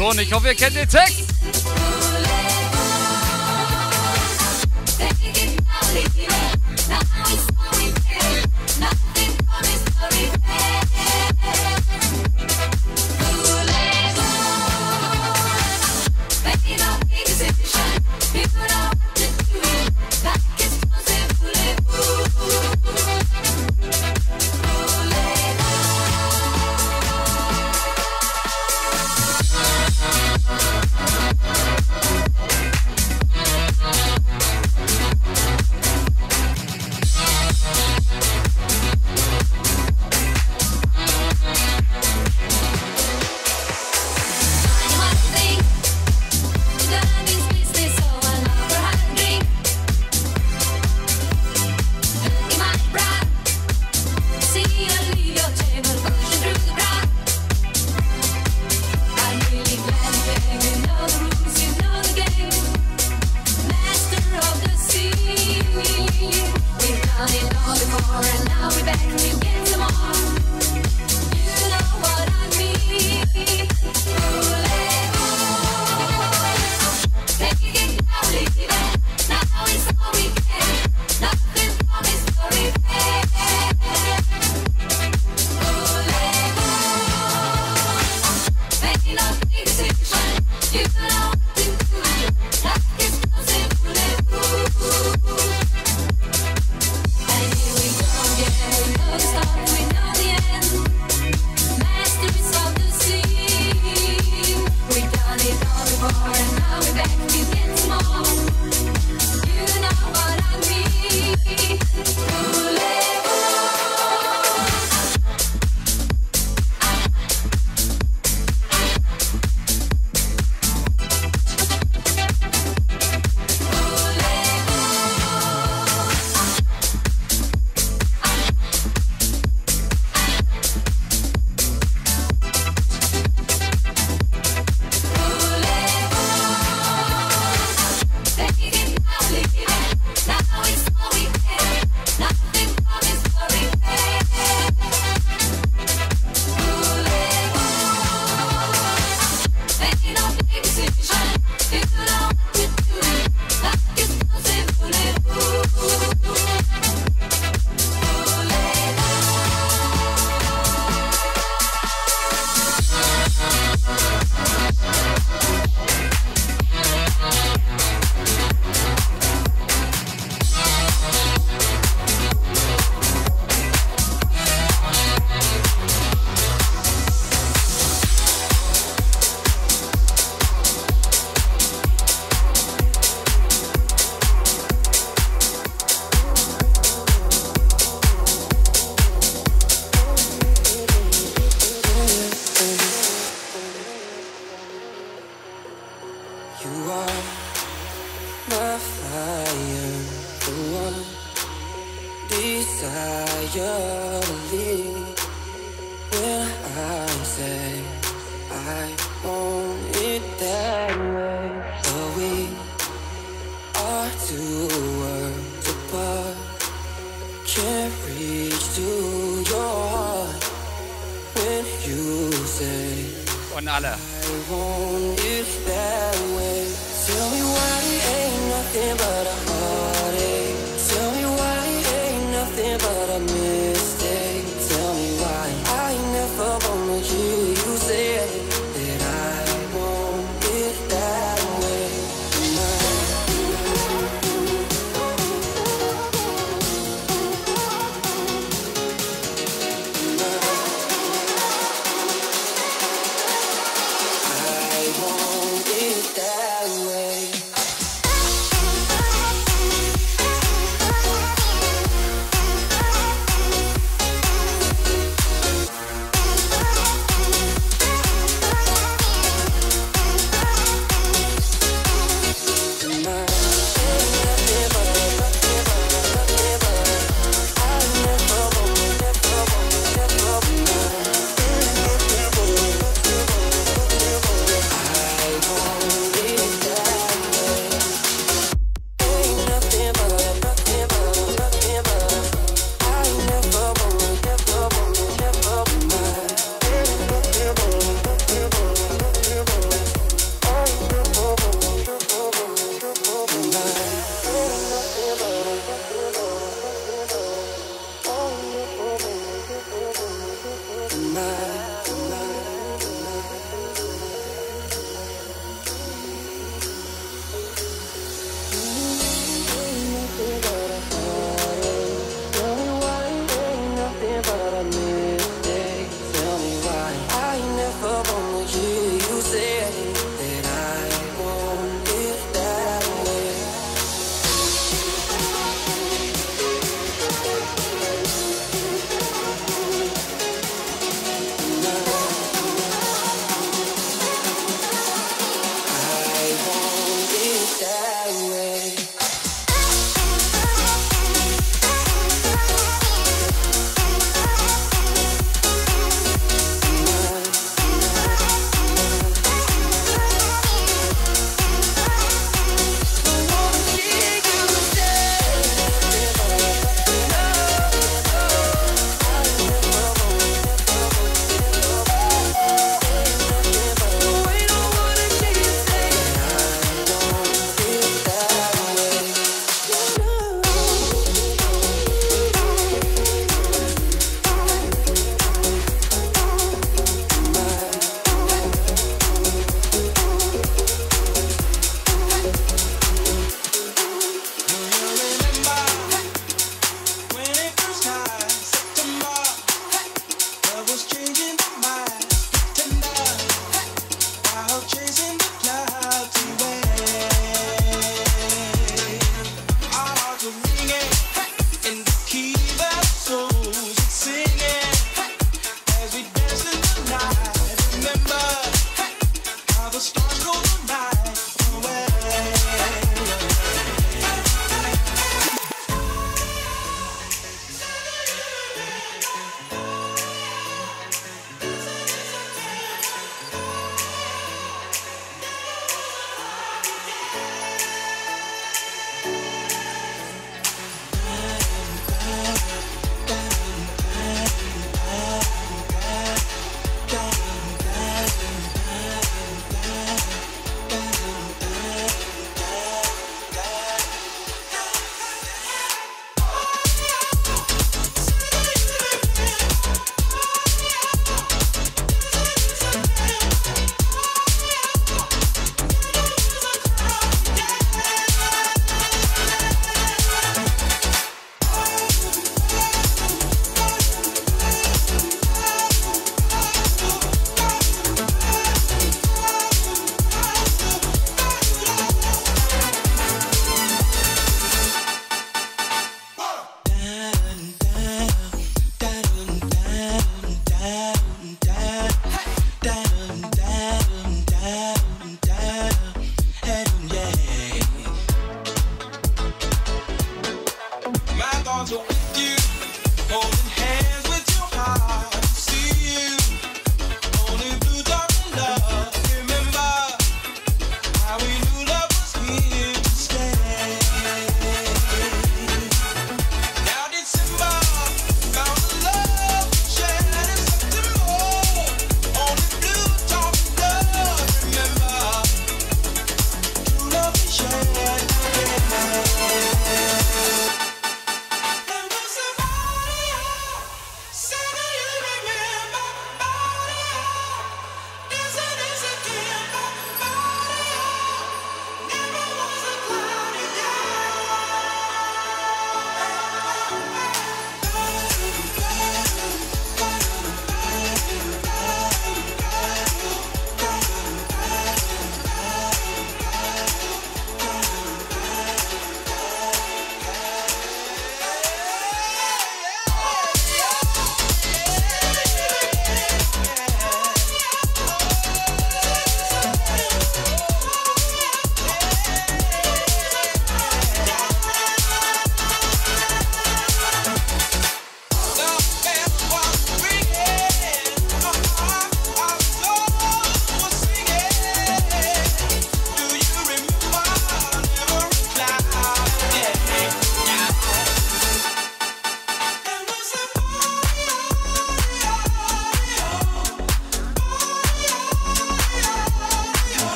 So, und ich hoffe, ihr kennt den Text.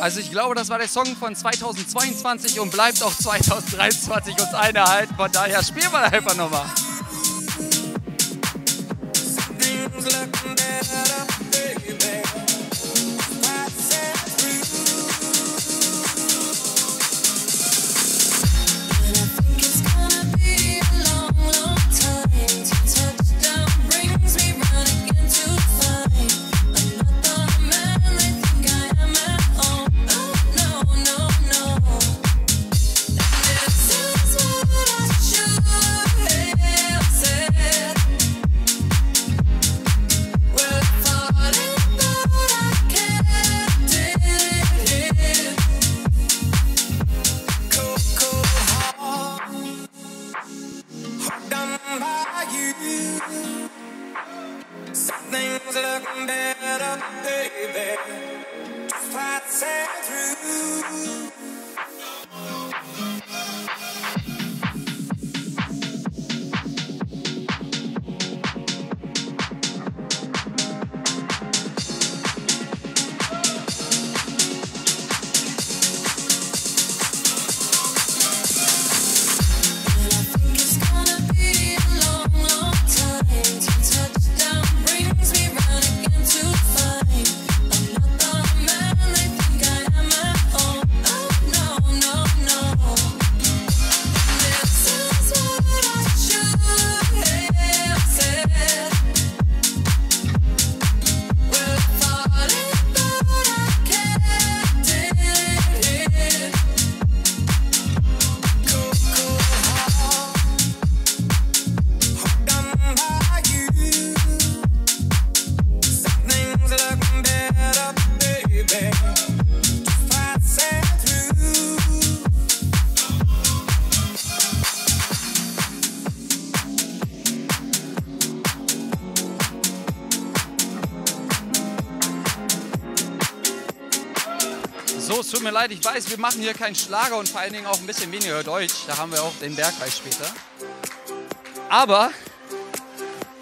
Also ich glaube, das war der Song von 2022 und bleibt auch 2023 uns einhalten. Von daher spielen wir einfach nochmal. So, es tut mir leid, ich weiß, wir machen hier keinen Schlager und vor allen Dingen auch ein bisschen weniger Deutsch. Da haben wir auch den Berg bei später. Aber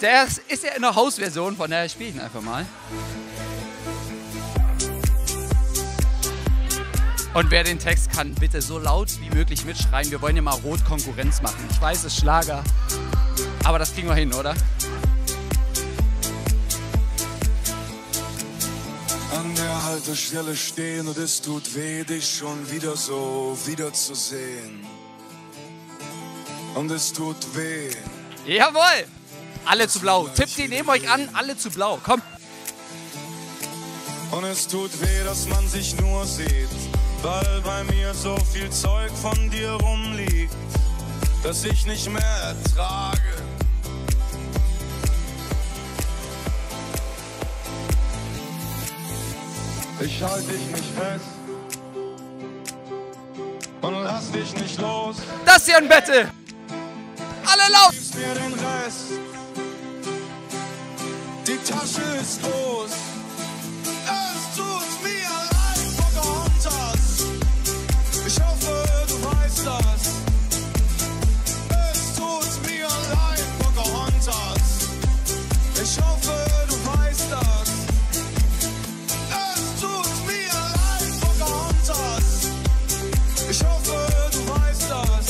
das ist ja in der House-Version, von daher spiele ich ihn einfach mal. Und wer den Text kann, bitte so laut wie möglich mitschreien. Wir wollen ja mal rot Konkurrenz machen. Ich weiß, es ist Schlager, aber das kriegen wir hin, oder? An der Haltestelle stehen und es tut weh, dich schon wieder so wiederzusehen. Und es tut weh. Jawohl! Alle zu blau. Tippt die, nehmt euch an, alle zu blau. Komm! Und es tut weh, dass man sich nur sieht, weil bei mir so viel Zeug von dir rumliegt, dass ich nicht mehr ertrage. Ich halte dich nicht fest und lass dich nicht los. Das hier ein Battle. Alle laut. Gibst mir den Rest. Die Tasche ist groß. Es tut mir leid, Pocahontas. Ich hoffe, du weißt das. Es tut mir leid, Pocahontas. Ich hoffe, du weißt das. Ich hoffe, du weißt das.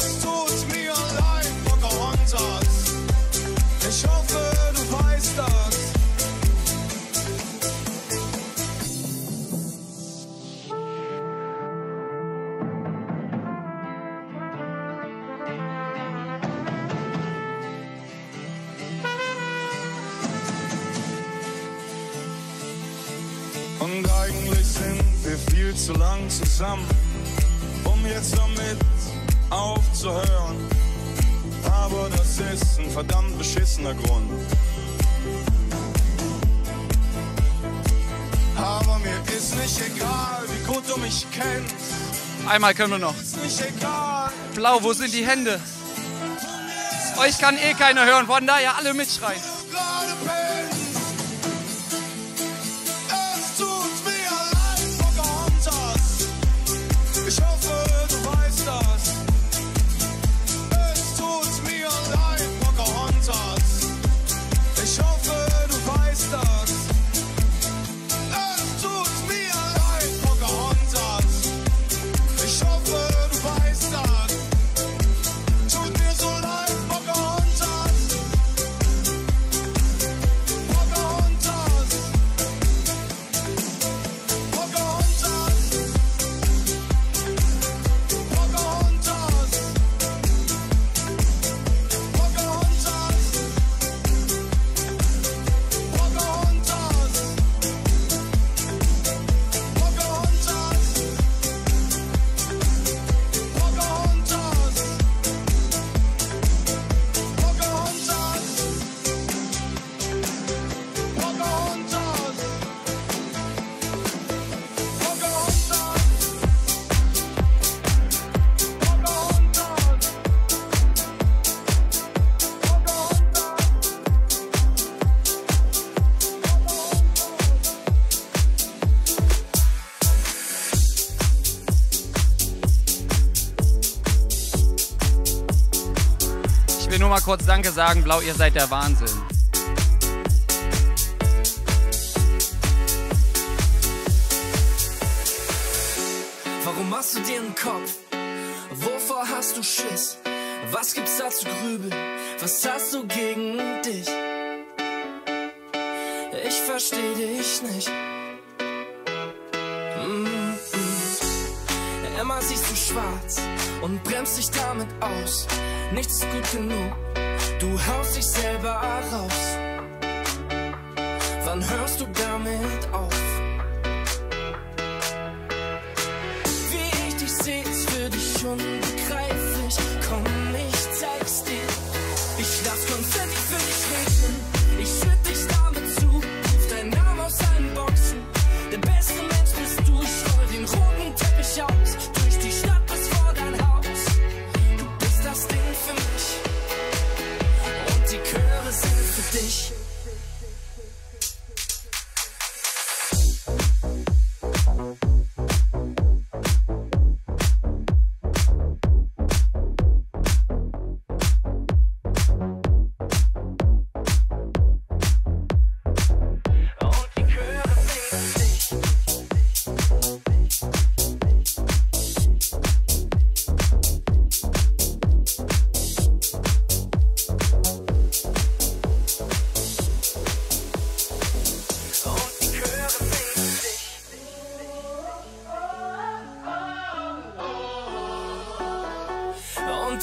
Es tut mir leid, Pocahontas. Ich hoffe, du weißt das. Und eigentlich sind wir viel zu lang zusammen, um jetzt damit aufzuhören. Aber das ist ein verdammt beschissener Grund. Aber mir ist nicht egal, wie gut du mich kennst. Einmal können wir noch. Ist nicht egal. Blau, wo sind die Hände? Euch kann eh keiner hören, von daher alle mitschreien. Ich will nur mal kurz Danke sagen, Blau, ihr seid der Wahnsinn. Warum machst du dir einen Kopf? Wovor hast du Schiss? Was gibt's da zu grübeln? Was hast du gegen dich? Ich versteh dich nicht. Immer siehst du schwarz und bremst dich damit aus. Nichts ist gut genug, du haust dich selber raus. Wann hörst du damit auf? Wie ich dich seh, ist für dich unbegreiflich. Komm, ich zeig's dir. Ich lass Konfetti für dich regnen. Ich schütt dich damit zu, ruf deinen Namen aus allen Boxen. Der beste Mensch bist du, ich roll den roten Teppich aus. Durch die Stadt bis vor dein Haus. Du bist das Ding für mich. Und die Chöre sind für dich.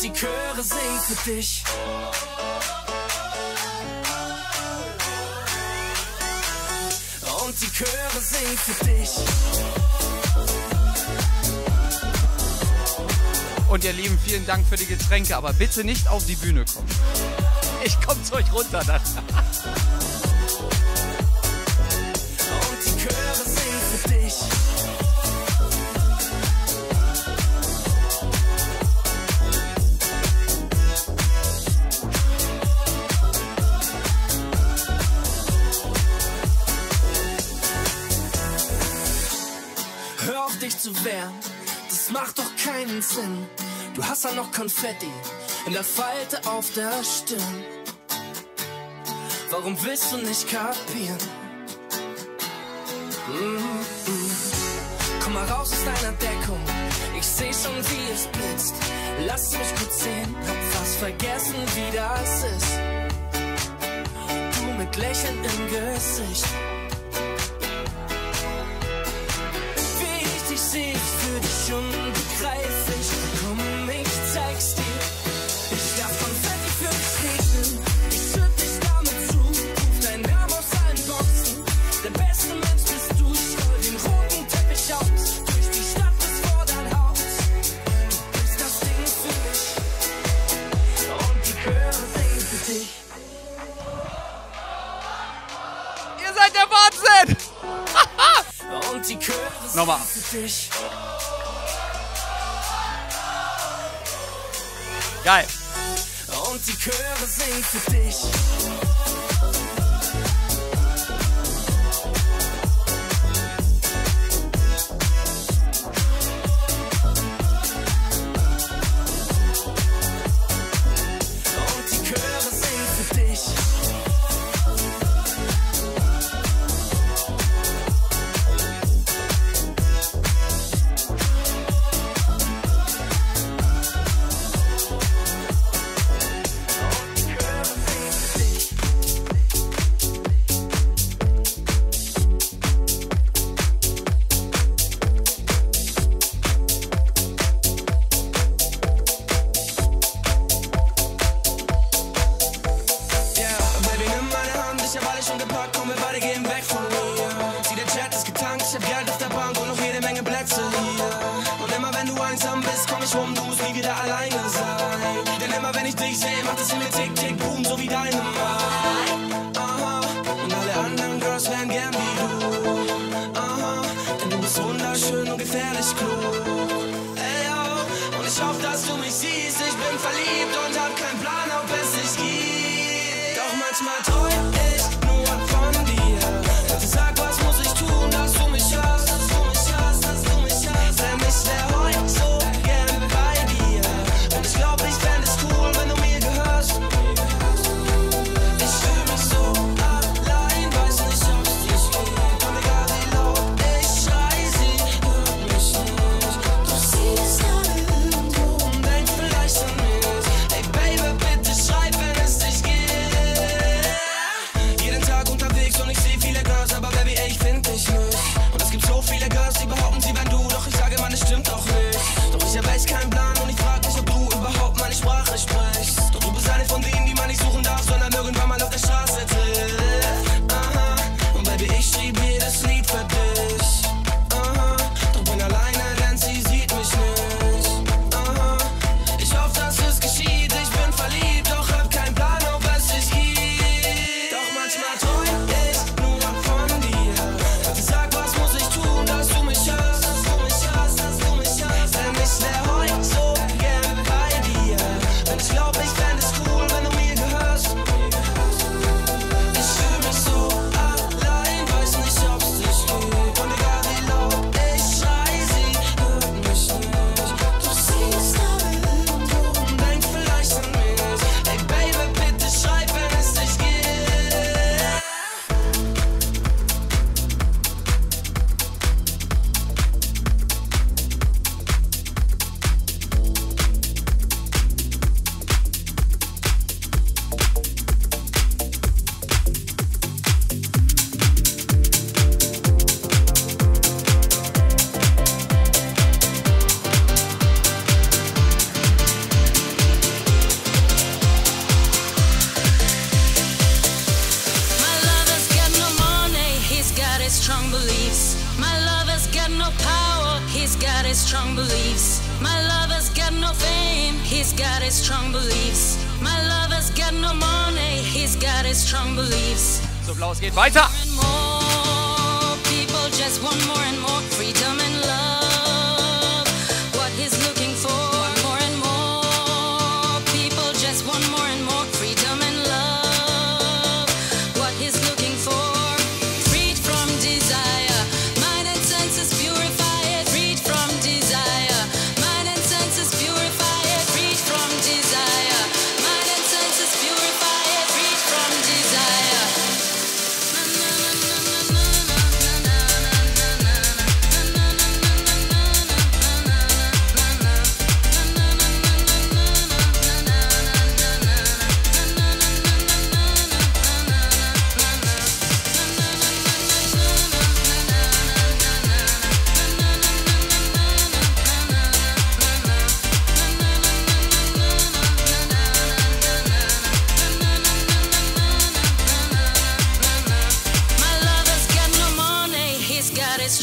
und die Chöre singen für dich. Und die Chöre singen für dich. Und ihr Lieben, vielen Dank für die Getränke, aber bitte nicht auf die Bühne kommen. Ich komme zu euch runter dann. Und die Chöre singen für dich. Hör auf dich zu wehren, das macht doch keinen Sinn. Du hast ja noch Konfetti in der Falte auf der Stirn. Warum willst du nicht kapieren? Komm mal raus aus deiner Deckung, ich seh schon wie es blitzt. Lass mich kurz sehen, hab fast vergessen wie das ist. Du mit Lächeln im Gesicht. Seh ich für dich unbegreiflich. Komm, ich zeig's dir. Ich darf Konfetti für dich regnen. Ich schütt dich damit zu. Ruf deinen Namen aus allen Boxen. Der beste Mensch bist du. Ich roll den roten Teppich aus. Durch die Stadt bis vor dein Haus. Du bist das Ding für mich. Und die Chöre singen für dich. Ihr seid der Wahnsinn! Und die Chöre nochmal für dich. Geil. Und die Chöre singen für dich. Und die Chöre singen für dich. no power, he's got his strong beliefs. My lover's got no fame, he's got his strong beliefs. My lover's got no money, he's got his strong beliefs. So Blaus geht weiter. More people just want more and more freedom and love. What he's looking for, more and more people just want more and more freedom and love. What he's looking for, freed from desire, mind and senses purify it. Freed from desire, mind and senses purify it. Freed from desire, mind and senses purify it. Freed from desire.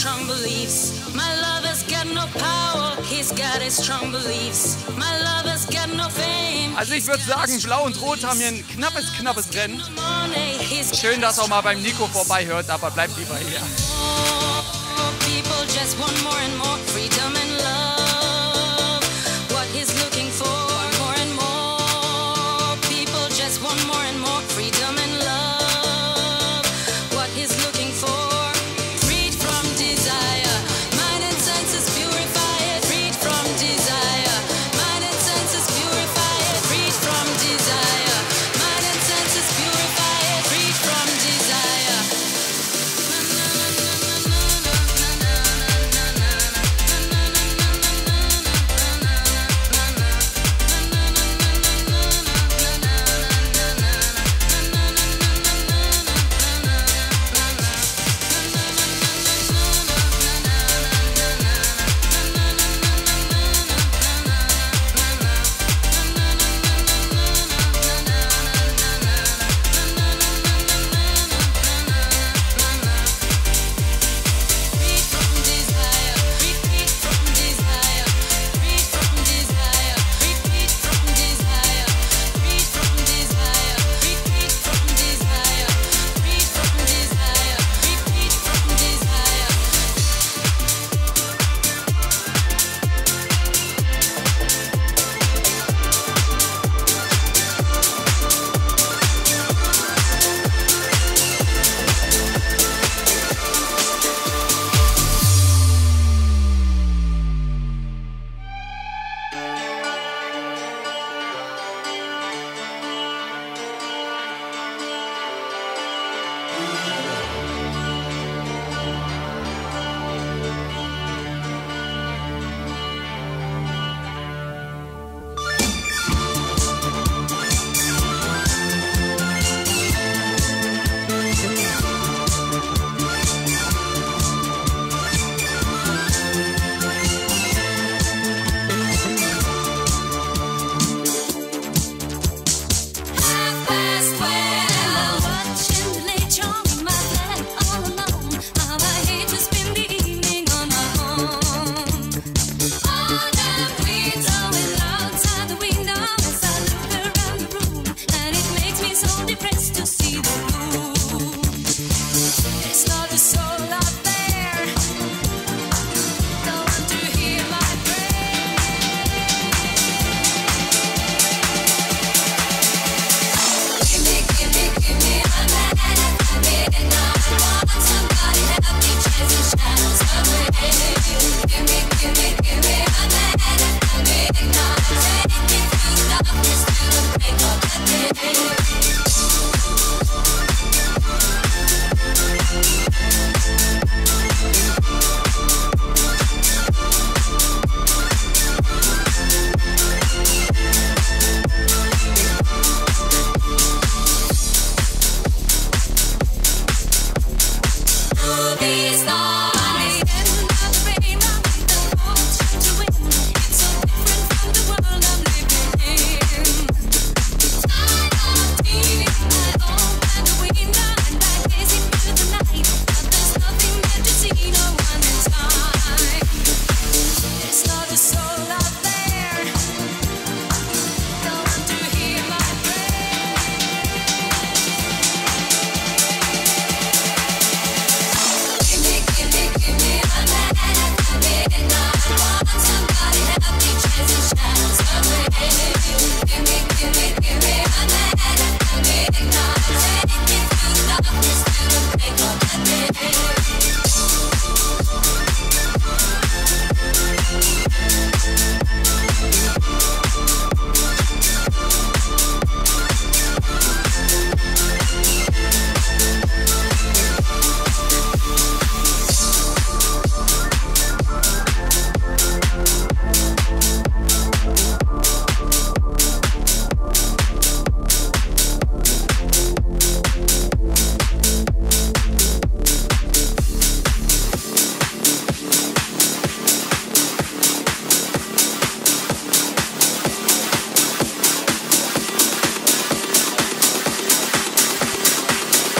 Strong beliefs. My lover's got no power, he's got his strong beliefs. My lover's got no fame. Also ich würde sagen, Blau und Rot haben hier ein knappes Rennen. Schön, dass auch mal beim Nico vorbeihört, aber bleibt lieber hier. People just want more and more freedom and love. What he's looking for, more and more. People just want more and more freedom and love. What he's looking for.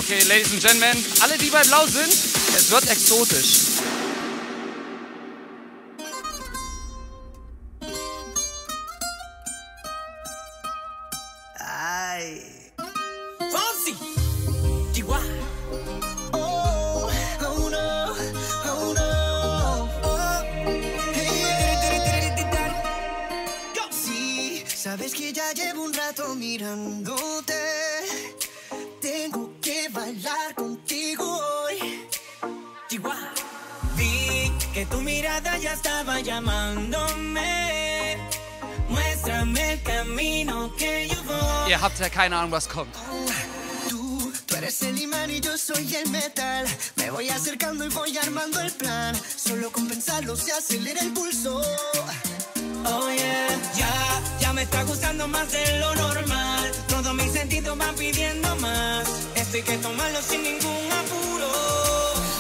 Okay, Ladies and Gentlemen, alle die bei Blau sind, es wird exotisch. Sabes que ya llevo un rato mirándote. Tengo que bailar contigo hoy. Chihuahua. Vi que tu mirada ya estaba llamándome. Muéstrame el camino que yo voy. Ihr habt ja keine Ahnung, was kommt. Tú eres el imán y yo soy el metal. Me voy acercando y voy armando el plan. Solo con pensarlo se acelera el pulso. Oh yeah, ya me está gustando más de lo normal. Todos mis sentidos van pidiendo más. Esto hay que tomarlo sin ningún apuro.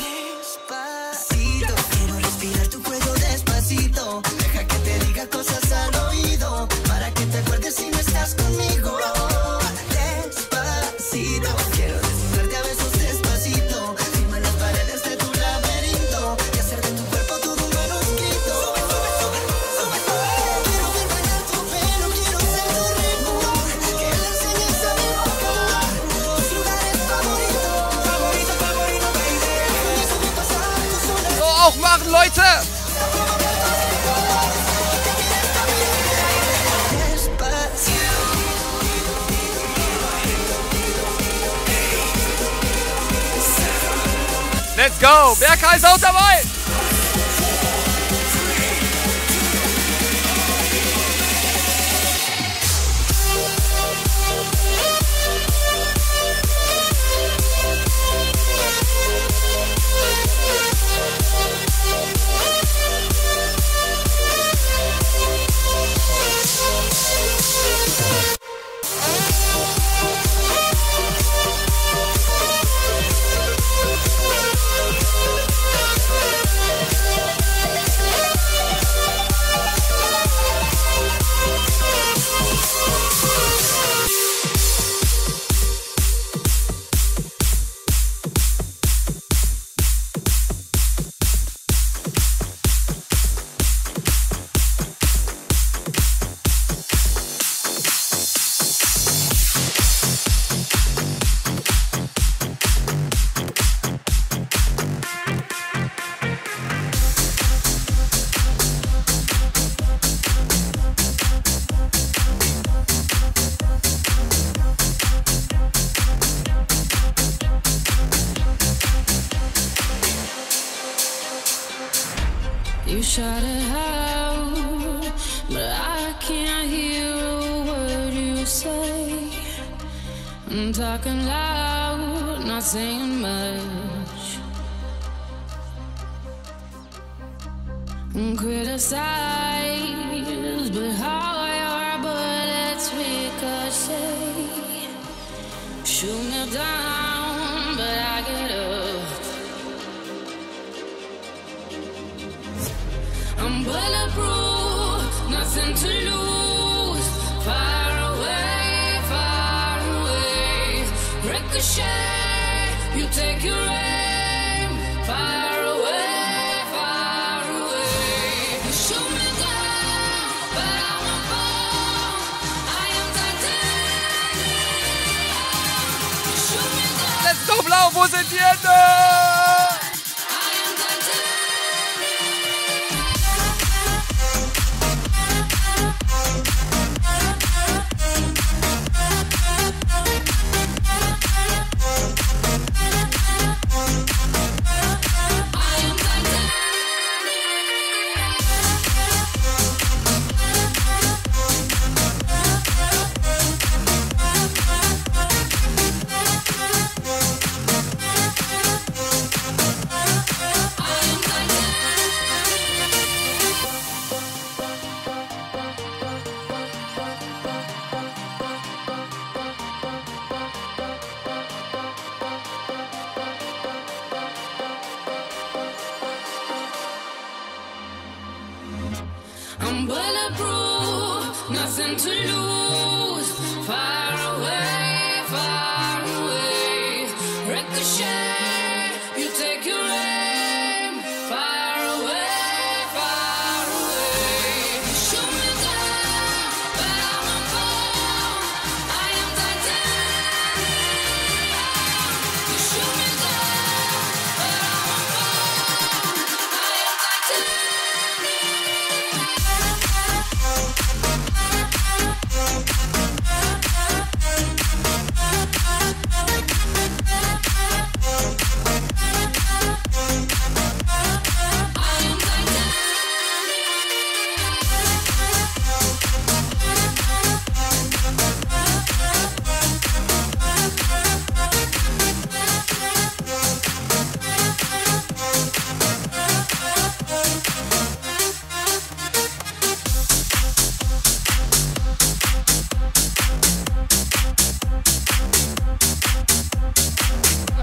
Despacito, quiero respirar tu cuello despacito. Deja que te diga cosas al oído, para que te acuerdes si no estás conmigo. Despacito, quiero desnudarte a besos despacito. Firma las paredes de tu laberinto y hacer de tu cuerpo todo un manuscrito. Machen, Leute! Let's go! Berkay ist auch dabei! You shouted out, but I can't hear a word you say. I'm talking loud, not saying much. I'm criticized, but how your bullets ricochet. Shoot me down, but I get up. I'm bulletproof, nothing to lose. Far away, ricochet, you take your aim. Far away, you shoot me down, but I won't fall. I am titanium. You shoot me down. Let's go, Blau, wo sind die Hände? I'm bulletproof, nothing to lose. Far away,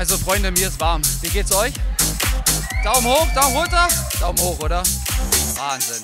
Also Freunde, mir ist warm. Wie geht's euch? Daumen hoch, Daumen runter? Daumen hoch, oder? Wahnsinn.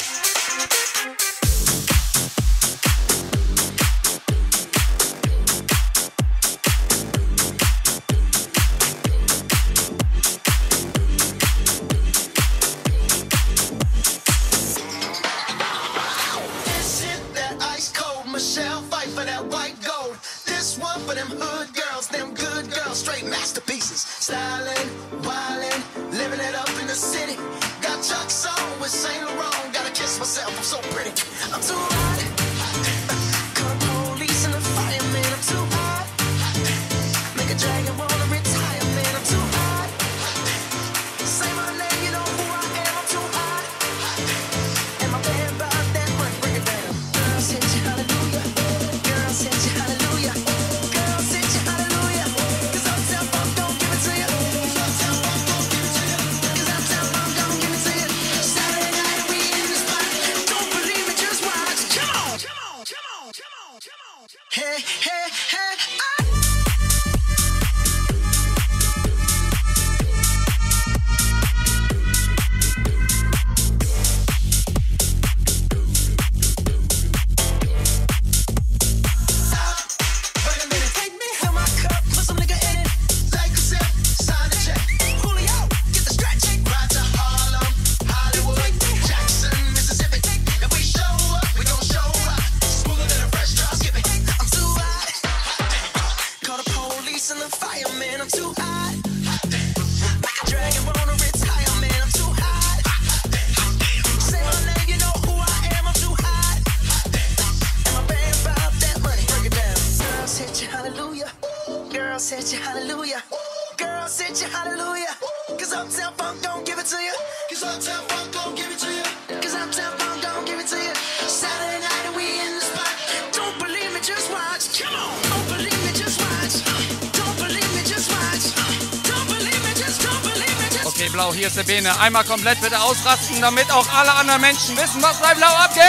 Blau, hier ist der Bene. Einmal komplett bitte ausrasten, damit auch alle anderen Menschen wissen, was bei Blau abgeht.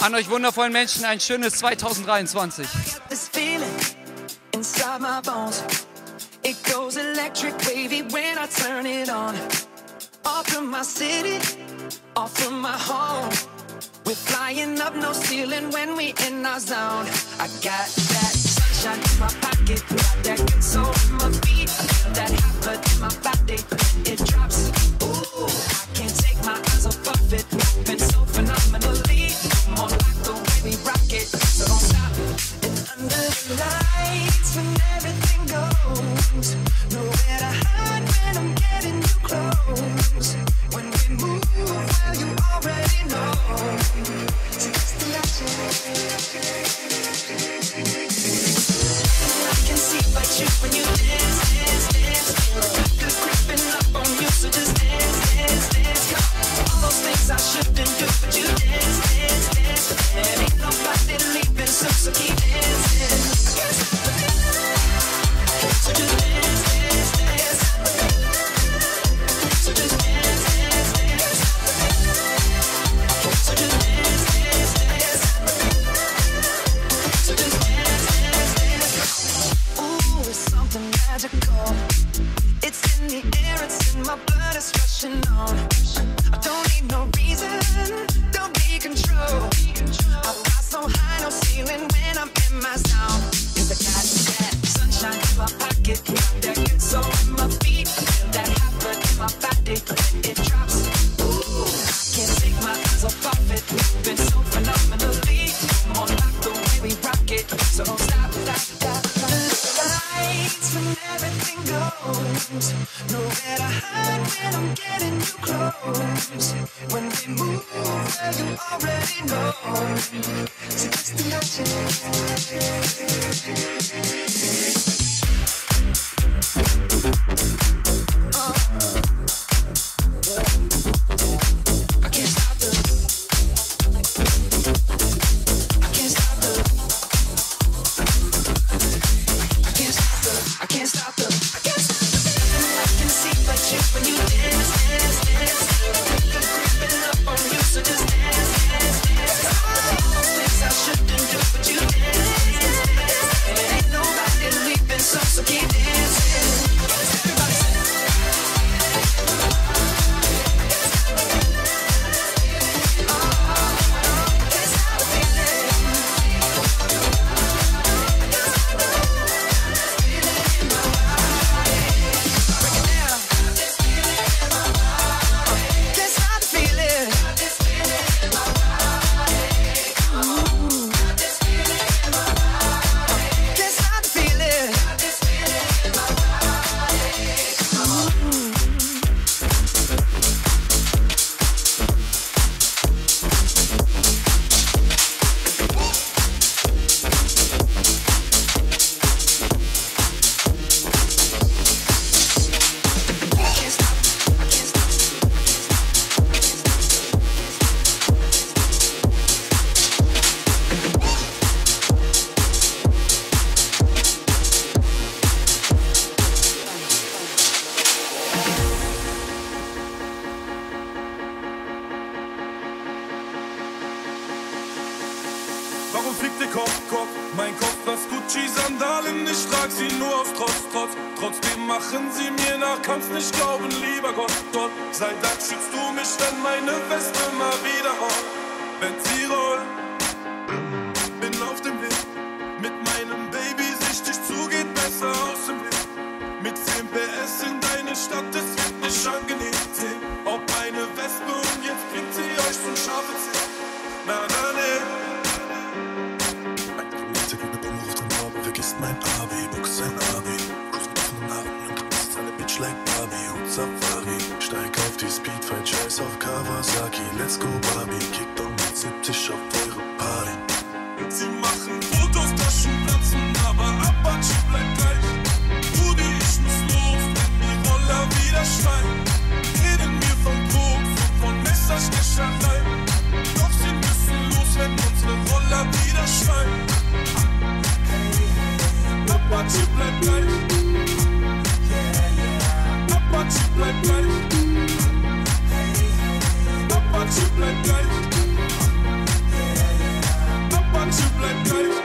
An euch wundervollen Menschen ein schönes 2023. When you dance, dance, dance, feel like you're creeping up on you. So discussion on. I don't need no reason, don't be control. I fly so high, no ceiling when I'm in my zone. Cause I got that sunshine in my pocket, got that good soul in my feet. I feel that hot blood in my body when it drops. Ooh, I can't take my eyes off of it, moving so phenomenally. I'm on lock the way we rock it, so don't stop, stop. When everything goes, nowhere to hide when I'm getting you close. When we move, well, you already know. So it's the ocean. I can't stop the. I can't stop the. Warum fliegt der Kopf? Mein Kopf, was Gucci-Sandalen, ich schlag sie nur aus Trotz. Trotzdem machen sie mir nach, kannst nicht glauben, lieber Gott. Dort, sei Dank schützt du mich, wenn meine Weste mal wieder rollt. Wenn sie rollt, bin auf dem Weg. Mit meinem Baby sichtig zu, geht besser aus dem Blick. Mit 10 PS in deine Stadt, es wird nicht angenehm. Seh, ob eine Wespe und jetzt bringt sie euch zum scharfen Zeh. Na, ne. Ist mein Abi, Box sein Abi. Cruisen offenen Arten und du bist eine Bitch like Barbie und Safari. Steig auf die Speedfight, scheiß auf Kawasaki. Let's go Barbie, kick doch mit 70 auf eure Party. Sie machen Fotos, Taschen platzen, aber Apache bleibt gleich. Rudi, ich muss los, wenn die Roller wieder schreien. Reden mir von Koks und von Messerstecherei. Doch sie müssen los, wenn unsere Roller wieder schreien. Apache bleibt gleich. Apache bleibt gleich. Apache bleibt gleich. Apache bleibt gleich.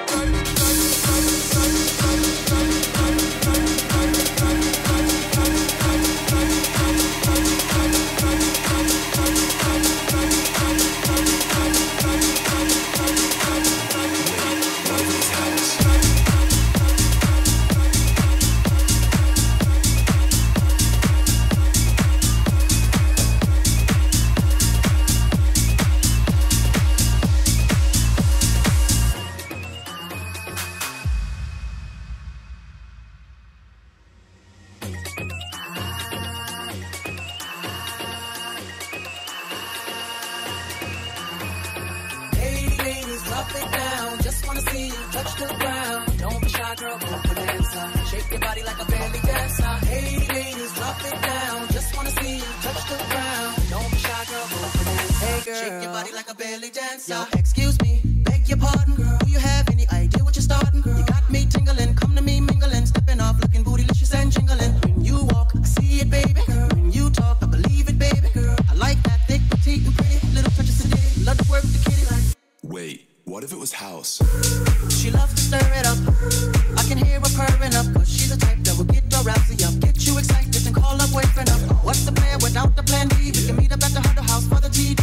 Get your excitement and call up boyfriend up. What's the plan with out the plan B. We can meet up at the Huddle House for the GG.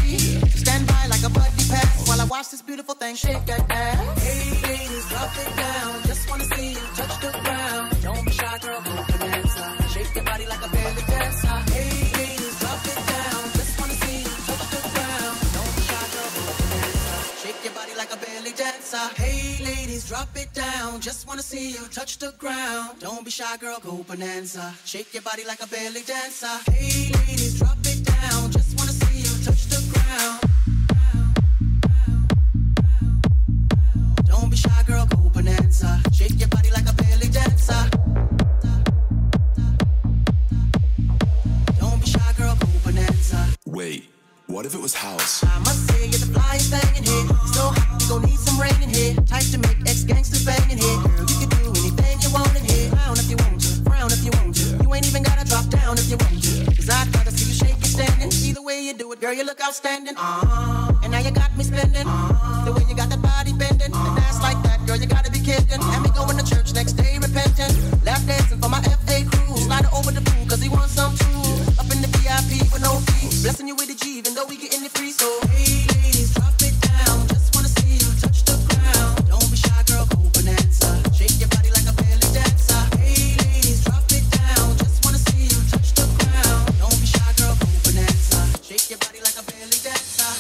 Stand by like a buddy pass while I watch this beautiful thing shake that ass. Hey, ladies, drop it down. Just wanna see you touch the ground. Don't be shy, girl, go bonanza. Shake your body like a belly dancer. Hey, ladies, drop it down. Just wanna see you touch the ground. Don't be shy, girl, go bonanza. Shake your body like a belly dancer. Hey, ladies, drop it down. Just wanna see you touch the ground. Don't be shy, girl, go bonanza. Shake your body like a belly dancer. Hey, ladies, drop it down. Just wanna see you touch the ground. Don't be shy, girl, go bonanza. Shake your body like a belly dancer. Don't be shy, girl, go bonanza. Wait, what if it was house? I must say, you're the flyest thing in here. So hot, we gon' need some rain in here. Type to make ex-gangsters bang in here. Girl, you can do anything you want in here. Frown if you want to, frown if you want to. You ain't even gotta drop down if you want to. 'Cause I'd rather see you shake it standing. Either way you do it, girl, you look outstanding. And now you got me spending. The way you got that body bending. And ass like that, girl, you gotta be kidding. Had me going to church next day repenting. Lap dancing for my FA crew. Slide over the pool 'cause he wants some too. Up in the VIP with no fee. Blessing you with a G even though we getting it free. So hey, ladies, drop it down. Just wanna see you touch the ground. Don't be shy, girl, go bonanza. Shake your body like a belly dancer. Hey, ladies, drop it down. Just wanna see you touch the ground. Don't be shy, girl, go bonanza. Shake your body like a belly dancer.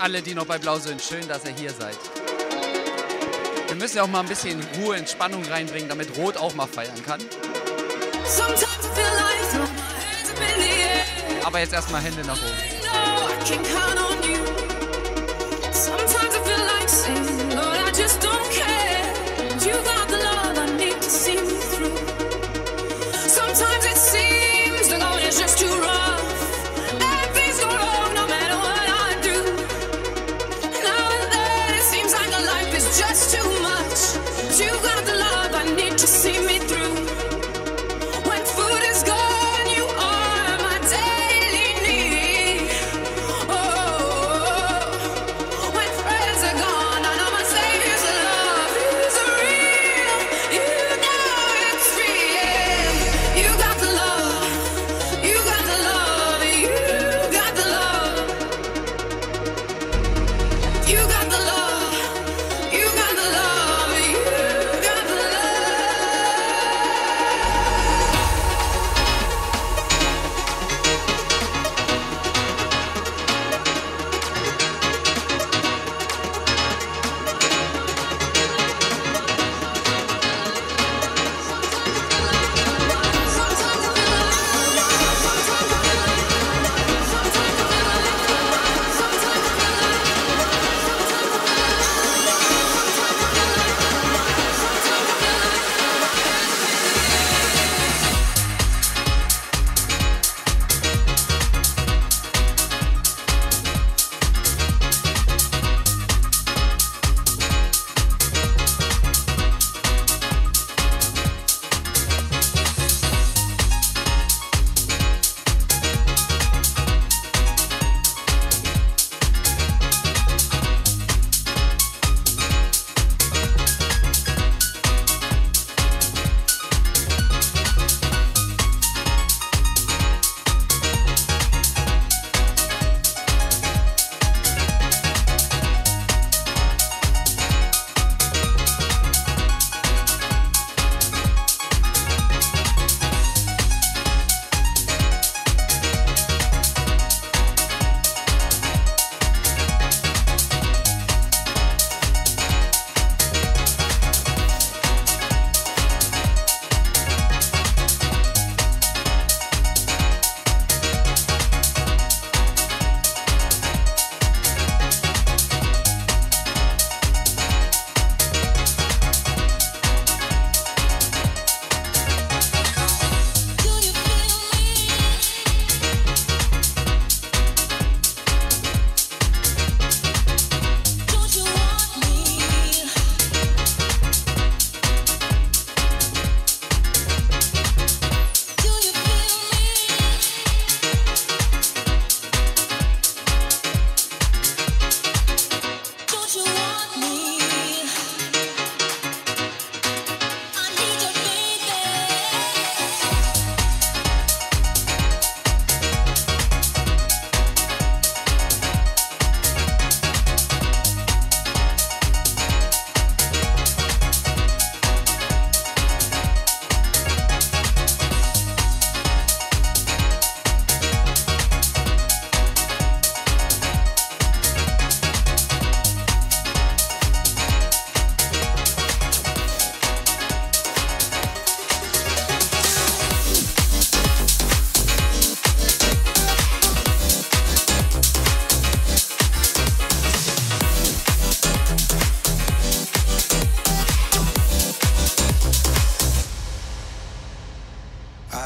Alle, die noch bei Blau sind, schön, dass ihr hier seid. Wir müssen ja auch mal ein bisschen Ruhe, Entspannung reinbringen, damit Rot auch mal feiern kann. Aber jetzt erstmal Hände nach oben.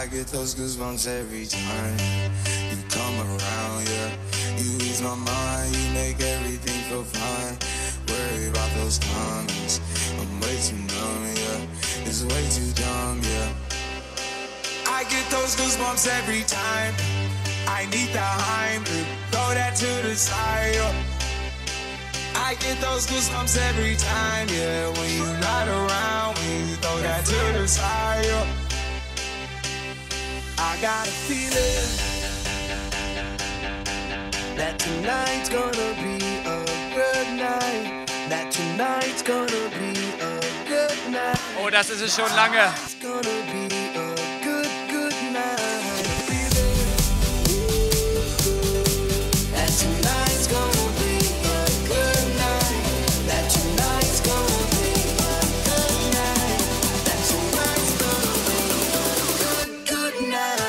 I get those goosebumps every time you come around, yeah. You ease my mind, you make everything feel fine. Worry about those comments, I'm way too numb, yeah. It's way too dumb, yeah. I get those goosebumps every time. I need the Heimlich, throw that to the side, yeah. I get those goosebumps every time, yeah. When you're not around, when you throw that to the side, yeah. I got a feeling that tonight's gonna be a good night. That tonight's gonna be a good night. Oh, das ist es schon lange. It's gonna be a good, good night. That tonight's gonna be a good night. That tonight's gonna be a good night. That tonight's gonna be a good, good night.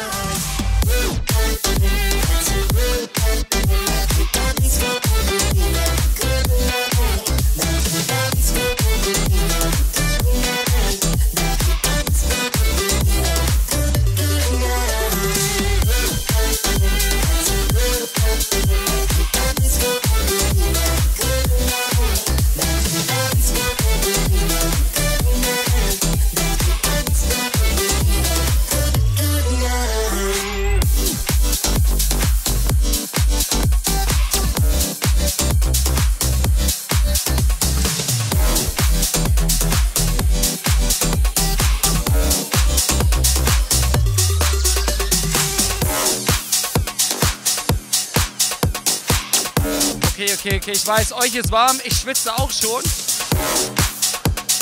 Okay, ich weiß, euch ist warm, ich schwitze auch schon,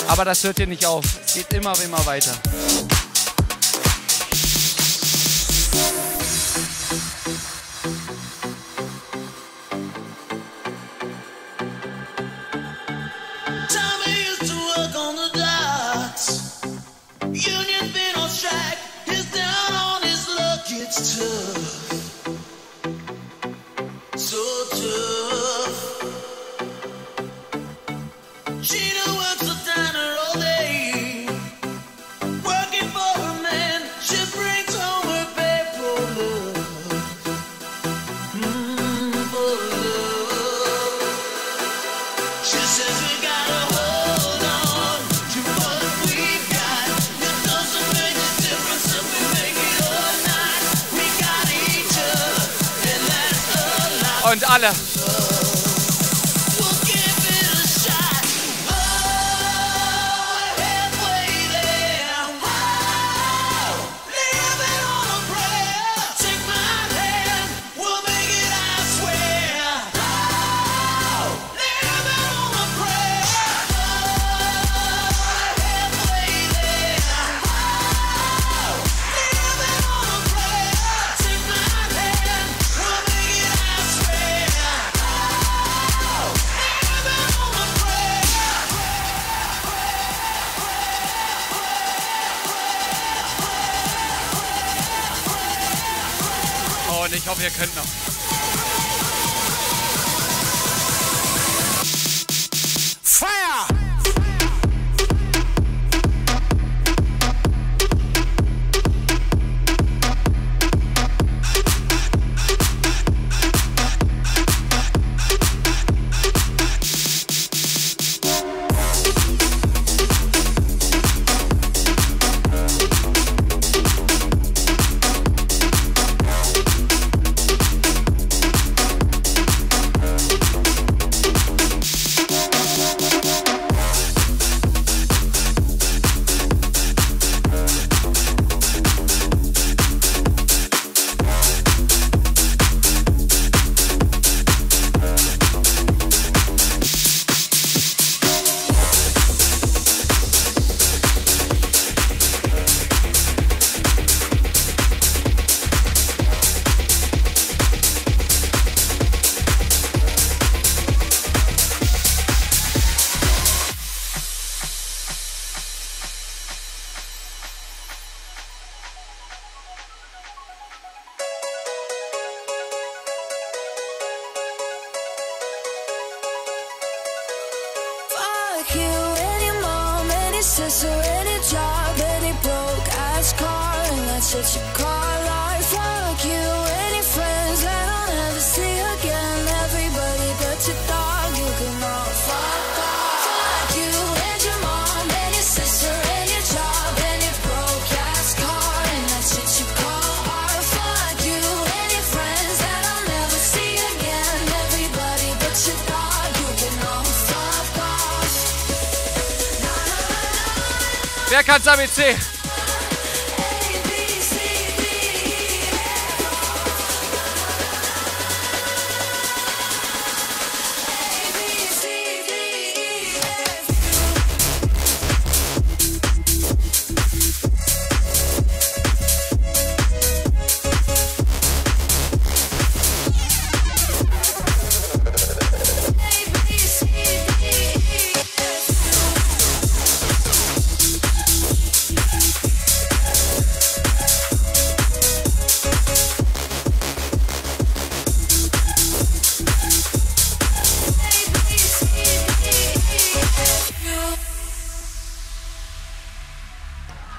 aber das hört hier nicht auf, es geht immer weiter. Und alle. Und ich hoffe, ihr könnt noch. Fire! should you call or fuck you? Any friends that I'll never see again? Everybody but your dog, you can all fuck off. Fuck you and your mom and your sister and your job and your broke ass car and that shit you call art. Fuck you, any friends that I'll never see again? Everybody but your dog, you can all fuck off. Wer kann's ABC?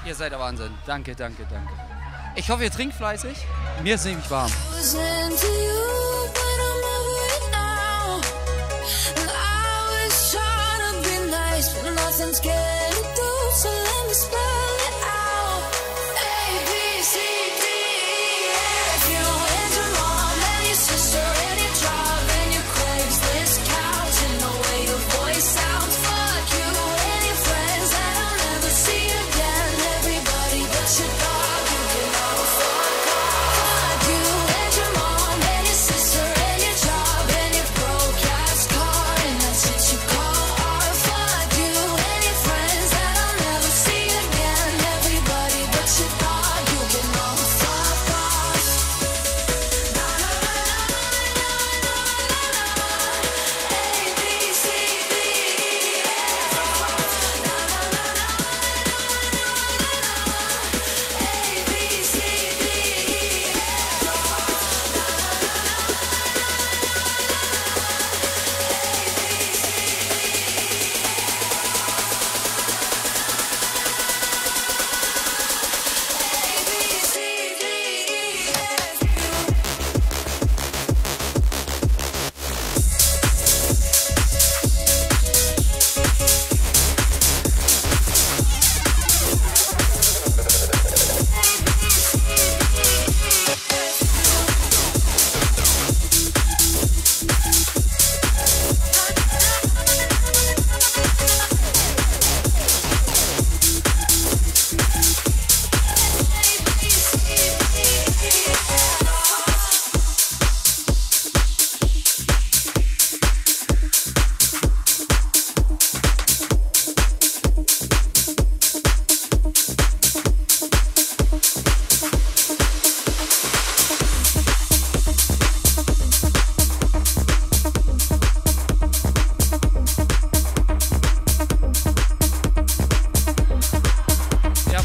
Ihr seid der Wahnsinn. Danke, danke, danke. Ich hoffe, ihr trinkt fleißig. Mir ist nämlich warm.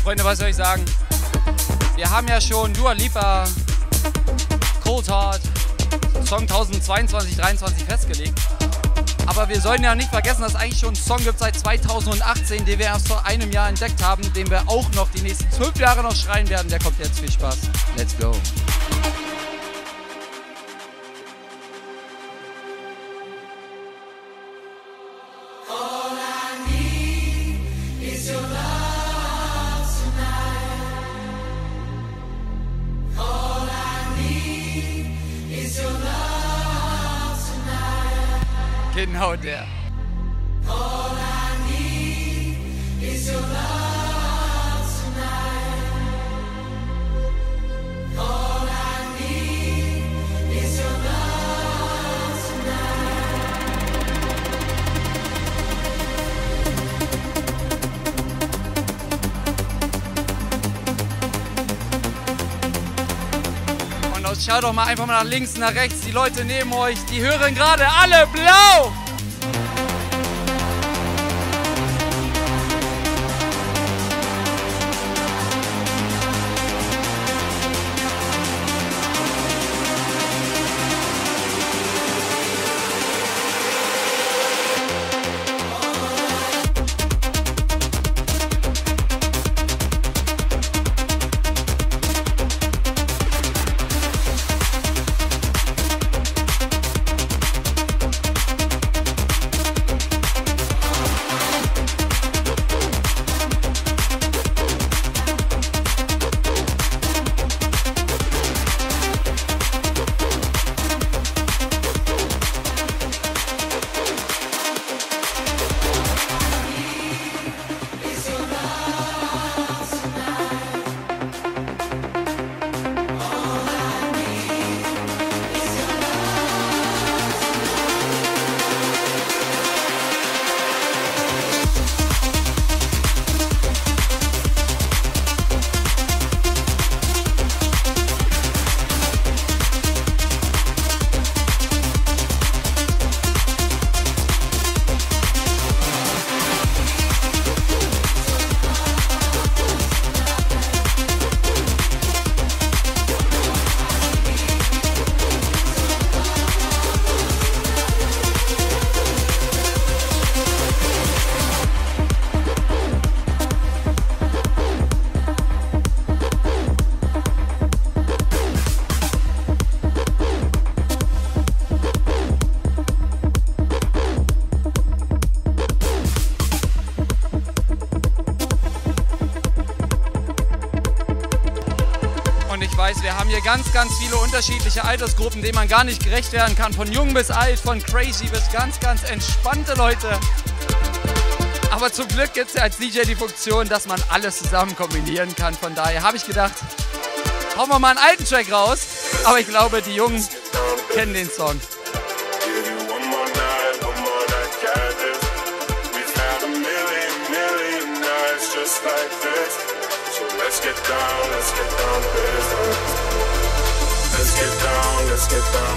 Freunde, was soll ich sagen? Wir haben ja schon Dua Lipa, Cold Heart, Song 2022, 2023 festgelegt. Aber wir sollten ja nicht vergessen, dass es eigentlich schon einen Song gibt seit 2018, den wir erst vor einem Jahr entdeckt haben, den wir auch noch die nächsten 12 Jahre noch schreien werden. Der kommt jetzt. Viel Spaß. Let's go. Genau der. All I need is your love tonight. All I need is your love tonight. Und jetzt schaut doch mal einfach mal nach links, nach rechts. Die Leute neben euch, die hören gerade alle blau. ich weiß, wir haben hier ganz, ganz viele unterschiedliche Altersgruppen, denen man gar nicht gerecht werden kann. Von jung bis alt, von crazy bis ganz, ganz entspannte Leute. Aber zum Glück gibt es ja als DJ die Funktion, dass man alles zusammen kombinieren kann. Von daher habe ich gedacht, hauen wir mal einen alten Track raus. Aber ich glaube, die Jungen kennen den Song. Let's get down, let's get down to business. Let's get down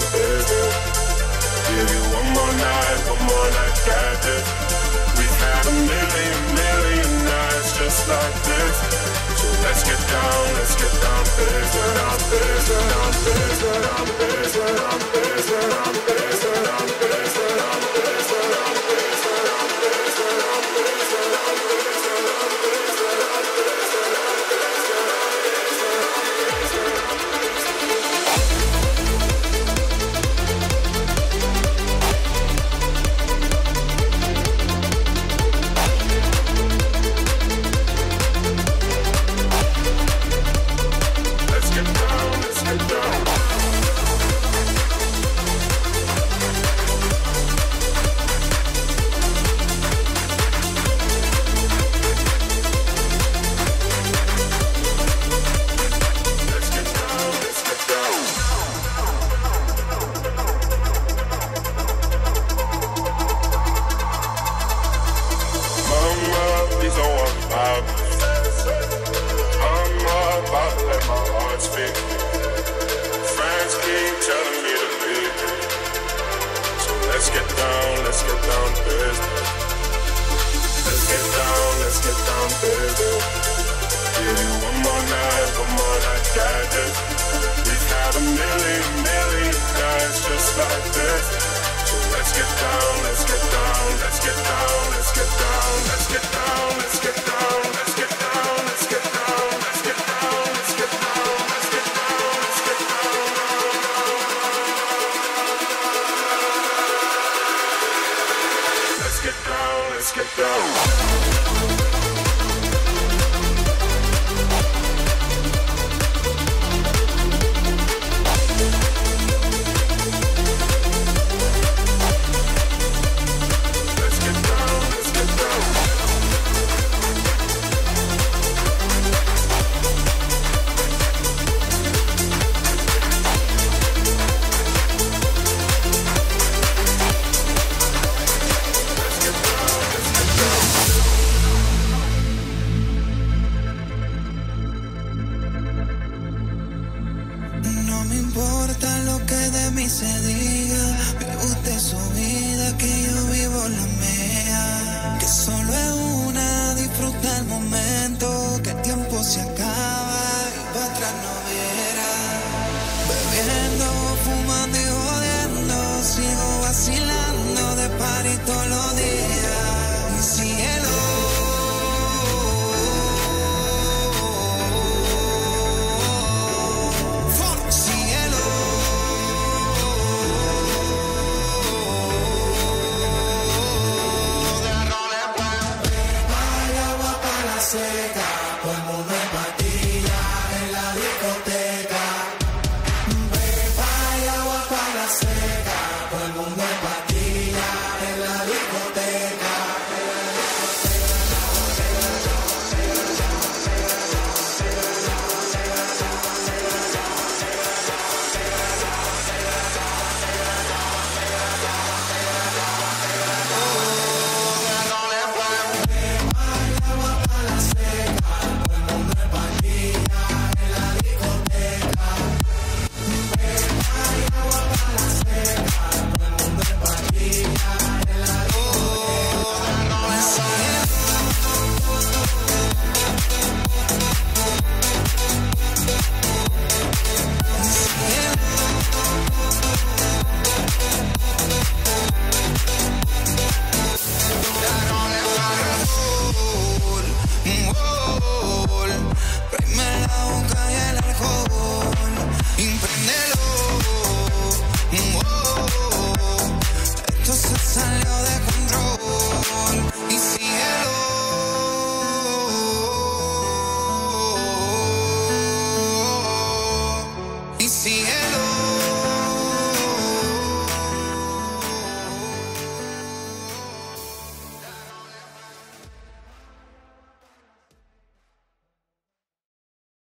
to business. Give you one more night, got it. We've had a million nights just like this. So let's get down to business. Down to business, down to business, down to business, down to business, down to business, down to business, down to business, down to business, down to business, down to business, down to business. Salió de control.